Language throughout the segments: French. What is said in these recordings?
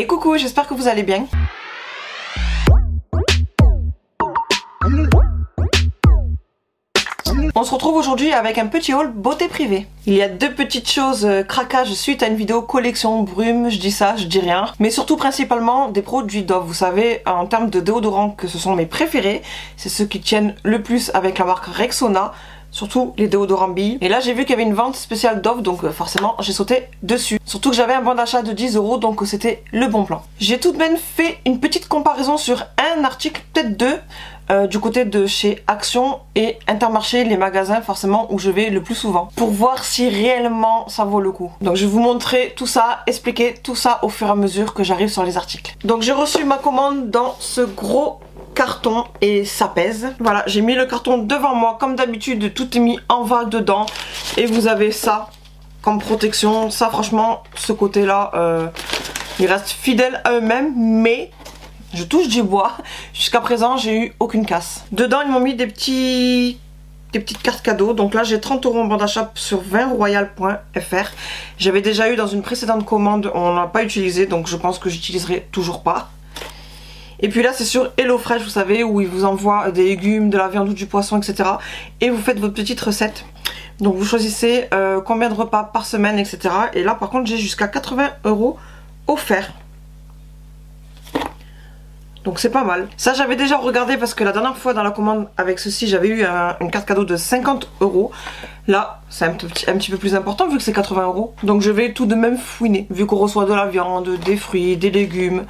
et coucou, j'espère que vous allez bien. On se retrouve aujourd'hui avec un petit haul beauté privée. Il y a deux petites choses craquage suite à une vidéo collection brume, je dis ça, je dis rien. Mais surtout principalement des produits Dove. Vous savez en termes de déodorants que ce sont mes préférés. C'est ceux qui tiennent le plus avec la marque Rexona. Surtout les déodorants billes. Et là j'ai vu qu'il y avait une vente spéciale Dove, donc forcément j'ai sauté dessus. Surtout que j'avais un bon d'achat de 10 €, donc c'était le bon plan. J'ai tout de même fait une petite comparaison sur un article, peut-être deux, du côté de chez Action et Intermarché, les magasins forcément où je vais le plus souvent, pour voir si réellement ça vaut le coup. Donc je vais vous montrer tout ça, expliquer tout ça au fur et à mesure que j'arrive sur les articles. Donc j'ai reçu ma commande dans ce gros carton et ça pèse. Voilà, j'ai mis le carton devant moi comme d'habitude, tout est mis en vague dedans et vous avez ça comme protection. Ça franchement, ce côté là, ils restent fidèles à eux-mêmes, mais je touche du bois, jusqu'à présent j'ai eu aucune casse. Dedans ils m'ont mis des petites cartes cadeaux. Donc là j'ai 30 € en bon d'achat sur 20royal.fr. J'avais déjà eu dans une précédente commande, on n'a pas utilisé, donc je pense que j'utiliserai toujours pas. Et puis là c'est sur HelloFresh, vous savez, où ils vous envoient des légumes, de la viande ou du poisson, etc. Et vous faites votre petite recette. Donc vous choisissez combien de repas par semaine, etc. Et là par contre j'ai jusqu'à 80 € offerts. Donc c'est pas mal. Ça j'avais déjà regardé parce que la dernière fois dans la commande avec ceci j'avais eu une carte cadeau de 50 €. Là c'est un petit peu plus important vu que c'est 80 €. Donc je vais tout de même fouiner vu qu'on reçoit de la viande, des fruits, des légumes,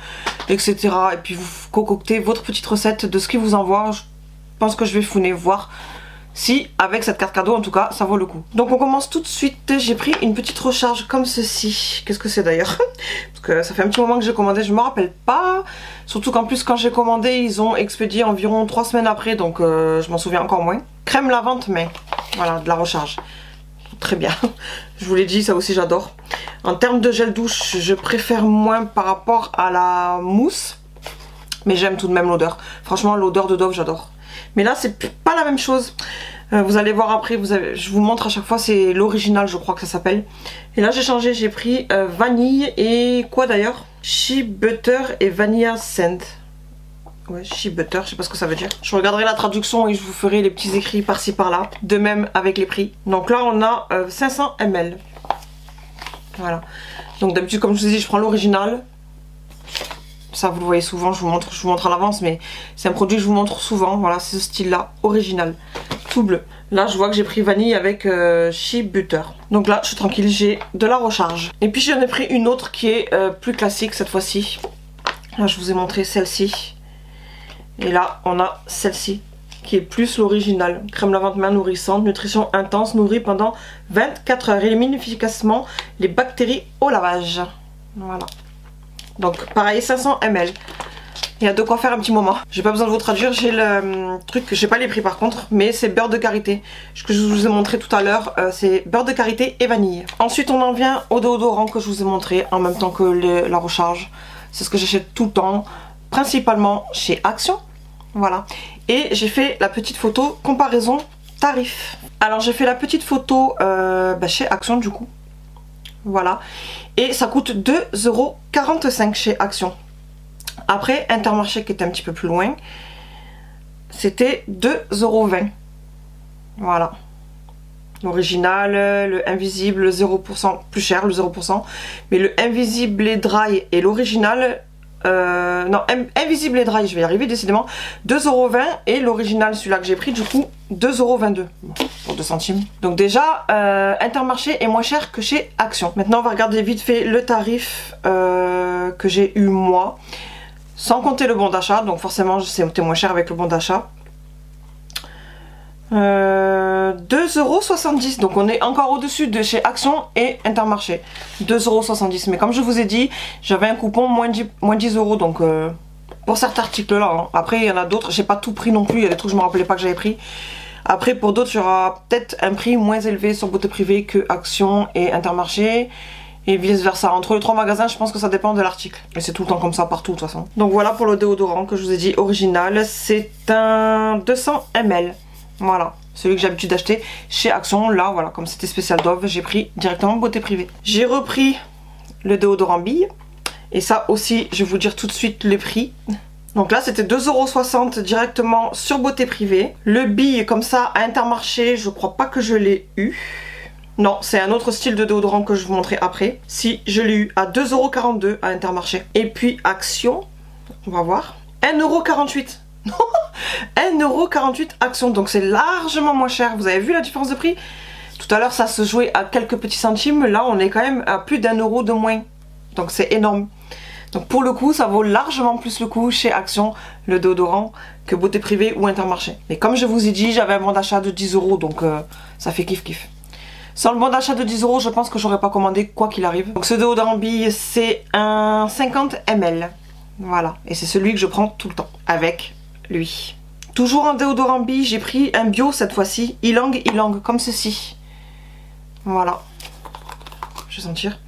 etc. Et puis vous concoctez votre petite recette de ce qu'ils vous envoient. Je pense que je vais fouiner, voir si avec cette carte cadeau en tout cas ça vaut le coup. Donc on commence tout de suite. J'ai pris une petite recharge comme ceci. Qu'est-ce que c'est d'ailleurs? Parce que ça fait un petit moment que j'ai commandé, je me rappelle pas. Surtout qu'en plus quand j'ai commandé ils ont expédié environ 3 semaines après, donc je m'en souviens encore moins. Crème lavante, mais voilà, de la recharge. Très bien, je vous l'ai dit, ça aussi j'adore. En termes de gel douche je préfère moins par rapport à la mousse, mais j'aime tout de même l'odeur. Franchement l'odeur de Dove j'adore. Mais là c'est pas la même chose, vous allez voir après, je vous montre à chaque fois, c'est l'original je crois que ça s'appelle. Et là j'ai changé, j'ai pris vanille et quoi d'ailleurs, shea butter et vanilla scent. Ouais, shea butter, je sais pas ce que ça veut dire. Je regarderai la traduction et je vous ferai les petits écrits par-ci par-là. De même avec les prix. Donc là on a 500 ml. Voilà. Donc d'habitude comme je vous ai dit je prends l'original. Ça vous le voyez souvent, je vous montre à l'avance, mais c'est un produit que je vous montre souvent. Voilà, c'est ce style là, original, tout bleu. Là je vois que j'ai pris vanille avec shea butter. Donc là je suis tranquille, j'ai de la recharge. Et puis j'en ai pris une autre qui est plus classique cette fois-ci. Là je vous ai montré celle-ci. Et là on a celle-ci qui est plus l'original. Crème lavante main nourrissante, nutrition intense, nourrie pendant 24 heures. Élimine efficacement les bactéries au lavage. Voilà. Donc pareil, 500 ml. Il y a de quoi faire un petit moment. J'ai pas besoin de vous traduire, j'ai le truc, j'ai pas les prix par contre, mais c'est beurre de karité. Ce que je vous ai montré tout à l'heure, c'est beurre de karité et vanille. Ensuite on en vient au déodorant que je vous ai montré en même temps que la recharge. C'est ce que j'achète tout le temps, principalement chez Action. Voilà. Et j'ai fait la petite photo comparaison tarif. Alors j'ai fait la petite photo chez Action du coup. Voilà, et ça coûte 2,45 € chez Action. Après Intermarché qui est un petit peu plus loin, c'était 2,20 €. Voilà, l'original, le invisible, le 0% plus cher, le 0%, mais le invisible et dry et l'original, non, invisible et dry, je vais y arriver décidément, 2,20 € et l'original, celui-là que j'ai pris du coup, 2,22 € pour 2 centimes. Donc déjà, Intermarché est moins cher que chez Action. Maintenant on va regarder vite fait le tarif que j'ai eu moi, sans compter le bon d'achat, donc forcément c'était moins cher avec le bon d'achat. 2,70 €, donc on est encore au-dessus de chez Action et Intermarché. 2,70 €, mais comme je vous ai dit, j'avais un coupon moins 10 €, donc pour certains articles là, hein. Après il y en a d'autres, j'ai pas tout pris non plus, il y a des trucs que je me rappelais pas que j'avais pris. Après pour d'autres il y aura peut-être un prix moins élevé sur beauté privée que Action et Intermarché. Et vice versa, entre les trois magasins je pense que ça dépend de l'article. Et c'est tout le temps comme ça partout de toute façon. Donc voilà pour le déodorant que je vous ai dit original, c'est un 200 ml. Voilà, celui que j'ai l'habitude d'acheter chez Action. Là, voilà, comme c'était spécial Dove, j'ai pris directement beauté privée. J'ai repris le déodorant bille Et ça aussi, je vais vous dire tout de suite les prix. Donc là, c'était 2,60€ directement sur Beauté privée. Le bille comme ça à Intermarché, je crois pas que je l'ai eu. Non, c'est un autre style de déodorant que je vous montrerai après. Si, je l'ai eu à 2,42€ à Intermarché. Et puis Action, on va voir. 1,48€. 1,48€ Action, donc c'est largement moins cher. Vous avez vu la différence de prix? Tout à l'heure, ça se jouait à quelques petits centimes. Là, on est quand même à plus d'1€ de moins. Donc c'est énorme. Donc pour le coup, ça vaut largement plus le coup chez Action, le déodorant, que Beauté privée ou Intermarché. Mais comme je vous ai dit, j'avais un bon d'achat de 10€, donc ça fait kiff kiff. Sans le bon d'achat de 10€, je pense que j'aurais pas commandé quoi qu'il arrive. Donc ce déodorant bille, c'est un 50 ml. Voilà, et c'est celui que je prends tout le temps avec lui. Toujours en déodorant bille, j'ai pris un bio cette fois-ci, ylang ylang, comme ceci. Voilà, je vais sentir.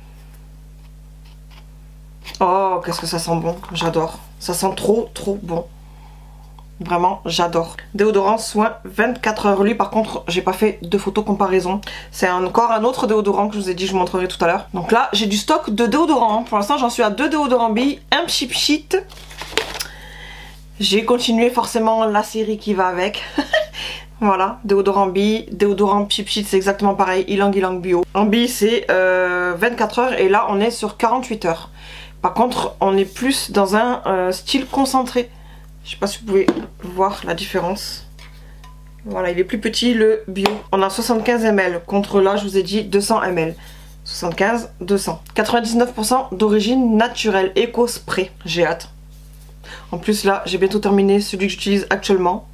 Oh, qu'est-ce que ça sent bon, j'adore. Ça sent trop trop bon. Vraiment, j'adore. Déodorant soin 24h. Lui par contre, j'ai pas fait de photo comparaison. C'est encore un autre déodorant que je vous ai dit, je vous montrerai tout à l'heure. Donc là, j'ai du stock de déodorants. Pour l'instant, j'en suis à 2 déodorants billes, un chip sheet. J'ai continué forcément la série qui va avec. Voilà, déodorant bille, déodorant chip sheet, c'est exactement pareil, ylang ylang bio. En bille, c'est 24h et là, on est sur 48h. Par contre, on est plus dans un style concentré. Je sais pas si vous pouvez voir la différence. Voilà, il est plus petit le bio. On a 75 ml contre là, je vous ai dit 200 ml. 75, 200. 99% d'origine naturelle, éco-spray. J'ai hâte. En plus là, j'ai bientôt terminé celui que j'utilise actuellement.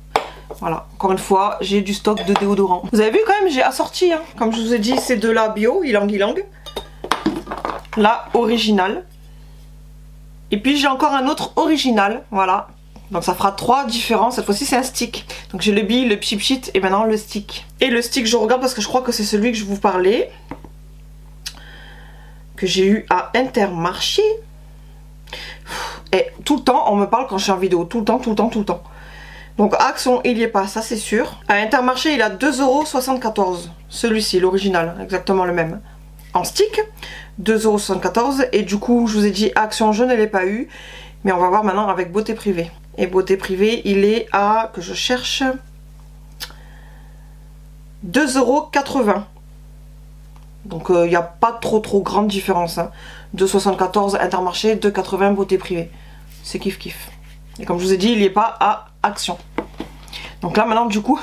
Voilà, encore une fois, j'ai du stock de déodorant. Vous avez vu quand même, j'ai assorti, hein. Comme je vous ai dit, c'est de la bio, ylang ylang. La originale. Et puis j'ai encore un autre original, voilà. Donc ça fera 3 différents, cette fois-ci c'est un stick. Donc j'ai le bille, le chip sheet et maintenant le stick. Et le stick, je regarde parce que je crois que c'est celui que je vous parlais. Que j'ai eu à Intermarché. Et tout le temps, on me parle quand je suis en vidéo, tout le temps, tout le temps, tout le temps. Donc Action, il n'y est pas, ça c'est sûr. À Intermarché, il a 2,74€. Celui-ci, l'original, exactement le même. En stick, 2,74€. Et du coup, je vous ai dit Action, je ne l'ai pas eu, mais on va voir maintenant avec Beauté privée. Et Beauté privée, il est à, que je cherche, 2,80€. Donc il n'y a pas trop grande différence, hein. 2,74€ Intermarché, 2,80€ Beauté privée. C'est kiff kiff. Et comme je vous ai dit, il n'y est pas à Action. Donc là maintenant du coup,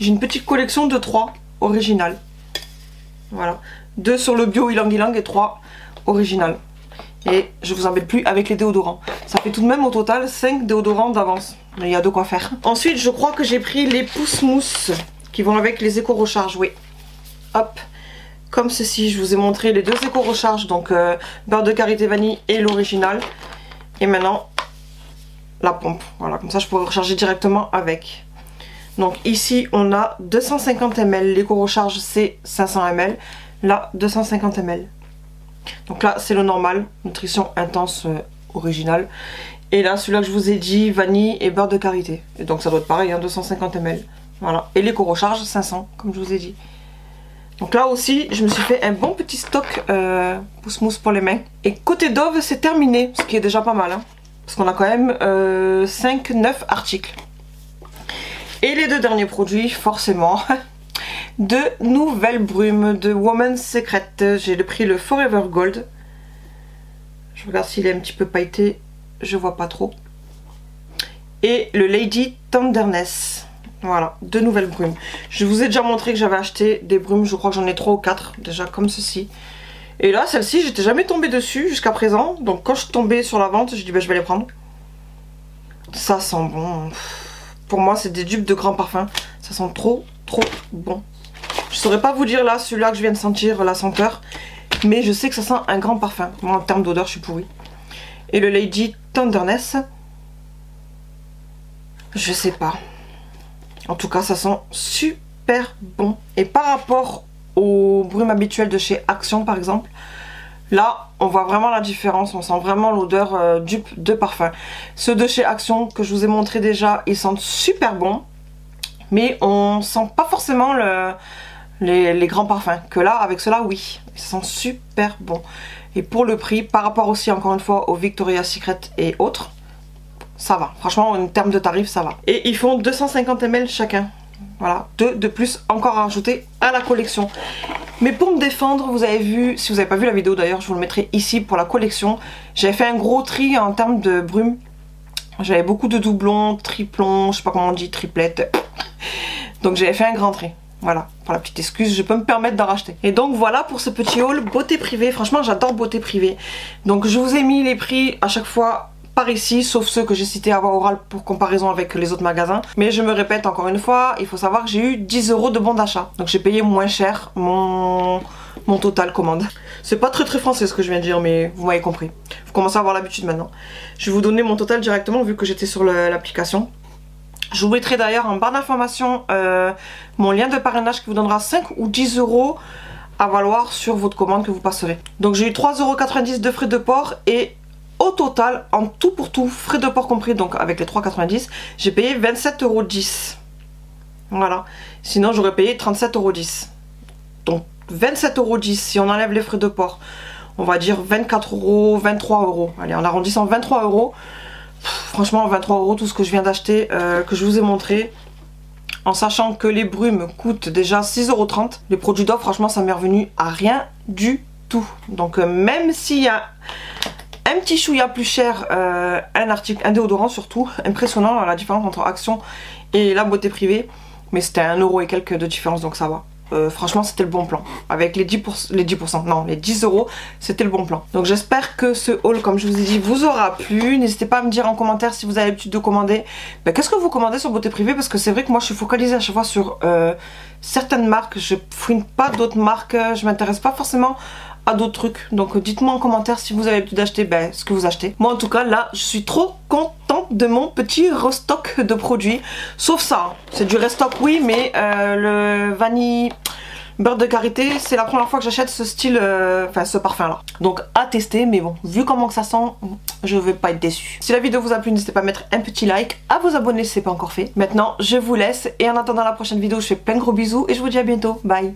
j'ai une petite collection de 3 originales. Voilà. 2 sur le bio ylang ylang et 3 original. Et je vous embête plus avec les déodorants. Ça fait tout de même au total 5 déodorants d'avance. Mais il y a de quoi faire. Ensuite, je crois que j'ai pris les pousse-mousses qui vont avec les éco-recharges. Oui. Hop. Comme ceci, je vous ai montré les 2 éco-recharges. Donc beurre de karité vanille et l'original. Et maintenant, la pompe. Voilà, comme ça je pourrais recharger directement avec. Donc ici, on a 250 ml. L'éco-recharge, c'est 500 ml. Là, 250 ml. Donc là, c'est le normal, nutrition intense originale. Et là, celui-là que je vous ai dit, vanille et beurre de karité. Et donc ça doit être pareil, hein, 250 ml. Voilà. Et l'éco-recharge, 500, comme je vous ai dit. Donc là aussi, je me suis fait un bon petit stock pousse-mousse pour les mains. Et côté Dove, c'est terminé, ce qui est déjà pas mal, hein, parce qu'on a quand même 5-9 articles. Et les 2 derniers produits, forcément. De nouvelles brumes de Women'secret. J'ai pris le Forever Gold. Je regarde s'il est un petit peu pailleté. Je vois pas trop. Et le Lady Tenderness. Voilà, 2 nouvelles brumes. Je vous ai déjà montré que j'avais acheté des brumes. Je crois que j'en ai 3 ou 4 déjà, comme ceci. Et là, celle-ci, j'étais jamais tombée dessus jusqu'à présent. Donc quand je tombais sur la vente, je dis bah, je vais les prendre. Ça sent bon. Pour moi, c'est des dupes de grands parfums. Ça sent trop, trop bon. Je saurais pas vous dire là, celui-là que je viens de sentir, la senteur. Mais je sais que ça sent un grand parfum. Moi, en termes d'odeur, je suis pourrie. Et le Lady Tenderness, je sais pas. En tout cas, ça sent super bon. Et par rapport aux brumes habituelles de chez Action, par exemple, là, on voit vraiment la différence. On sent vraiment l'odeur dupe de parfum. Ceux de chez Action que je vous ai montré déjà, ils sentent super bon. Mais on sent pas forcément les grands parfums, que là avec cela, oui, ils sentent super bon. Et pour le prix, par rapport aussi encore une fois aux Victoria's Secret et autres, ça va. Franchement, en termes de tarifs, ça va. Et ils font 250 ml chacun. Voilà, deux de plus encore à rajouter à la collection. Mais pour me défendre, vous avez vu, si vous n'avez pas vu la vidéo d'ailleurs, je vous le mettrai ici pour la collection. J'avais fait un gros tri en termes de brume. J'avais beaucoup de doublons, triplons, je sais pas comment on dit, triplettes. Donc j'avais fait un grand tri. Voilà, pour la petite excuse, je peux me permettre d'en racheter. Et donc voilà pour ce petit haul beauté privée. Franchement, j'adore beauté privée. Donc je vous ai mis les prix à chaque fois par ici, sauf ceux que j'ai cités avant oral pour comparaison avec les autres magasins. Mais je me répète encore une fois, il faut savoir que j'ai eu 10 € de bon d'achat. Donc j'ai payé moins cher mon total commande. C'est pas très français ce que je viens de dire, mais vous m'avez compris. Vous commencez à avoir l'habitude maintenant. Je vais vous donner mon total directement vu que j'étais sur l'application. Je vous mettrai d'ailleurs en barre d'information mon lien de parrainage qui vous donnera 5 ou 10 € à valoir sur votre commande que vous passerez. Donc j'ai eu 3,90 € de frais de port et au total, en tout pour tout, frais de port compris, donc avec les 3,90 €, j'ai payé 27,10 €. Voilà. Sinon j'aurais payé 37,10 €. Donc 27,10 € si on enlève les frais de port. On va dire 24 €, 23 €. Allez, en arrondissant 23 €. Franchement, 23 € tout ce que je viens d'acheter, que je vous ai montré, en sachant que les brumes coûtent déjà 6,30 €. Les produits Dove, franchement, ça m'est revenu à rien du tout. Donc même s'il y a un petit chouïa plus cher, un déodorant surtout, impressionnant la différence entre Action et la beauté privée, mais c'était 1 € et quelques de différence, donc ça va. Franchement, c'était le bon plan. Avec les 10 €, c'était le bon plan. Donc j'espère que ce haul, comme je vous ai dit, vous aura plu. N'hésitez pas à me dire en commentaire si vous avez l'habitude de commander. Ben, qu'est-ce que vous commandez sur beauté privée? Parce que c'est vrai que moi, je suis focalisée à chaque fois sur certaines marques. Je fouine pas d'autres marques. Je m'intéresse pas forcément à d'autres trucs. Donc dites-moi en commentaire si vous avez l'habitude d'acheter ce que vous achetez. Moi, en tout cas, là, je suis trop contente de mon petit restock de produits. Sauf ça, hein. C'est du restock, oui, mais le vanille beurre de karité, c'est la première fois que j'achète ce style, enfin ce parfum là. Donc à tester, mais bon, vu comment que ça sent, je vais pas être déçue. Si la vidéo vous a plu, n'hésitez pas à mettre un petit like, à vous abonner si c'est pas encore fait. Maintenant, je vous laisse et en attendant la prochaine vidéo, je fais plein de gros bisous et je vous dis à bientôt. Bye.